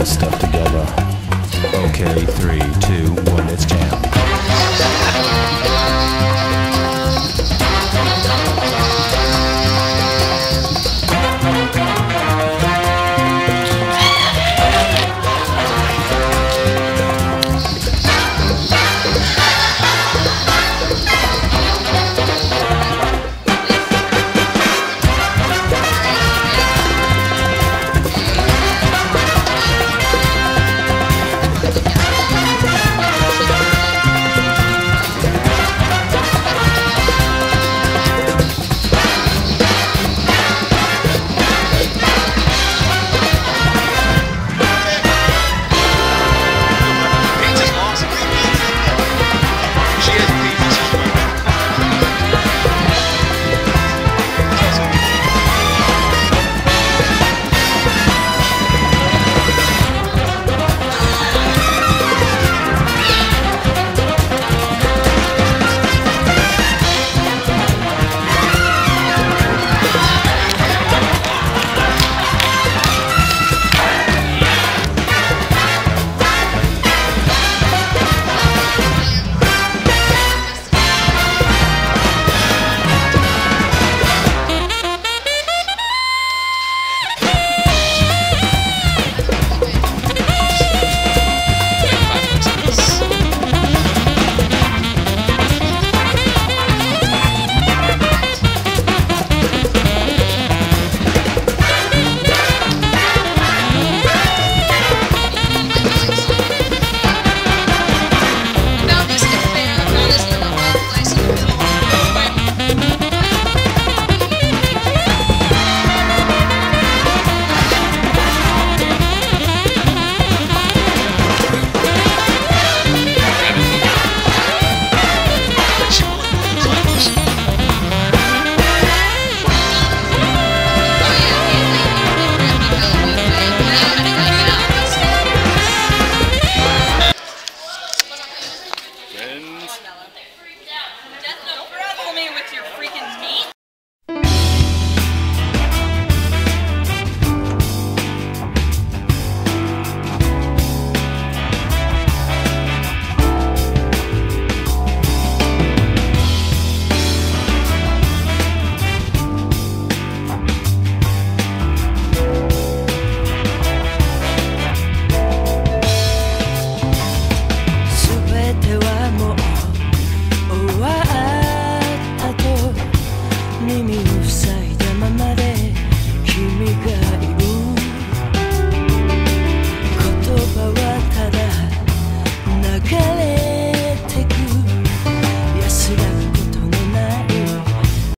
the stuff to